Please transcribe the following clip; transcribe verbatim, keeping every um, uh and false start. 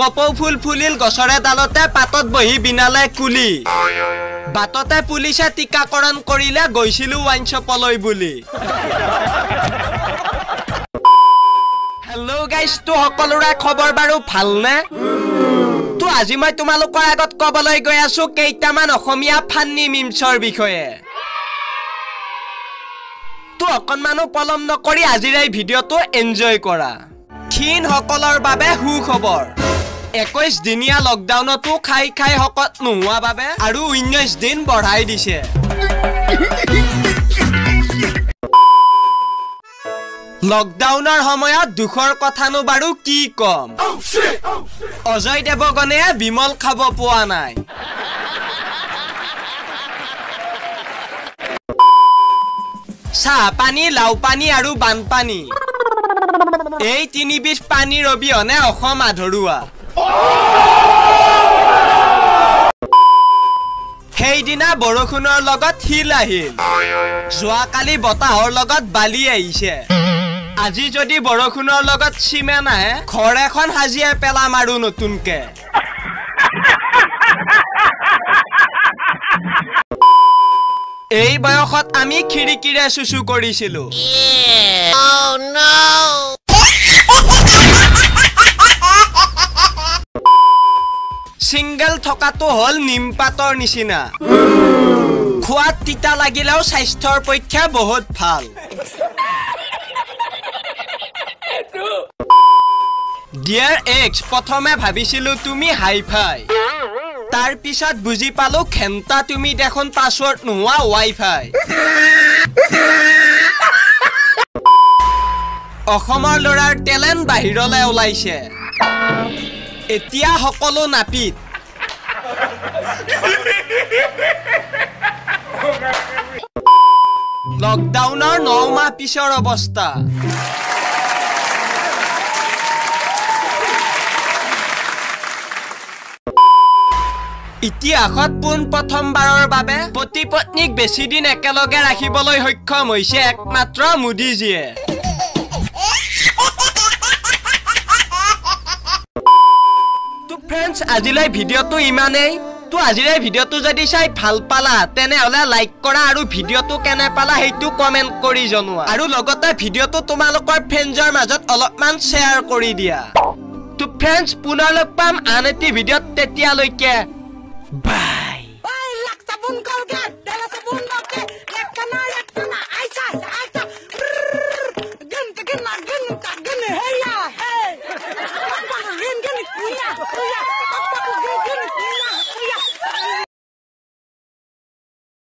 कपौ full फुलिल गसरे डालते पातत बही बिनाले कुली। बातते पुलिसे टीकाकरण करिले गईसिलु वाइन शपलै बुली। हेलो गाइस, तो हकलुरा खबर बारू भालने? तो आज मैं तुमालोकर आगत कबलै गई आसु केइटामान असमिया फान्नी मिमसर विषये। तो अकनमानो पलम नकरि आजिर एई भिडिओटो एन्जय करा। खिन हकलर बाबे सुखबर। इक्कीस दिनिया लकडाउन तो खाई खाई हकत नहुआ बाबे आरु उन्नीस दिन बढ़ाई दिसे। लकडाउनर समयत दुखर कथानो बारू की कम। अजय देवगणे विमल खाब पोआ नाई। चाह पानी लाउ पानी आरु बानपानी एई तिनि बिष पानीर अबिहने असम आधरुआ। हेदिना बरखुनर लगत हिल आहिल, जुआ काली बताहर लगत बाली आइसे। आजि जदि बरखुनर लगत सीमा नाहे घर एखन हाजिया पेला मारू नतुनके। एई बयखत आमी खिड़िकिरे सुसु करिसिलु। Oh no. सिंगल थका तो हल निमपातर निचिना। खुआ तीता लागिलेओ स्वास्थ्यर पक्षे बहुत फाल। डियर एक्स, प्रथमे भाबिसिलु तुमी हाइफाई, तार पिछत बुझि पालो खेमता तुमी देखोन पासवर्ड नुआ वाइफाई। अखमर लरार टेलेन्ट बाहिरले ओलाइसे। एतिया हकलो नापित। लकडाउनर नौ माह पिछर अवस्था। इतिहासत पुन प्रथमबारर बारे पति पत्नीक बेसि दिन एकेलगे राखिबलै सक्षम होइसे एकमात्र मोदीजीए। फ्रेंड्स, आजिले भिडियो तो इमाने। तो आजिले भिडियो तो जदि चाई भाल पाला तेने हले लाइक करा आरो भिडियो तो केने पाला हेतु कमेंट करि जनुआ आरो लगते भिडियो तो तुमालोकर फ्रेंड्सर माजत अलपमान शेयर करि दिया। तो फ्रेंड्स, पुनः लग पाम आनेति भिडियो तेतिया लैके बाय बाय। लक्ता बुन कर गे देला से बुन नके एकना एकना आइसा आइसा गन गन गन गन हेया हे। Oh yeah!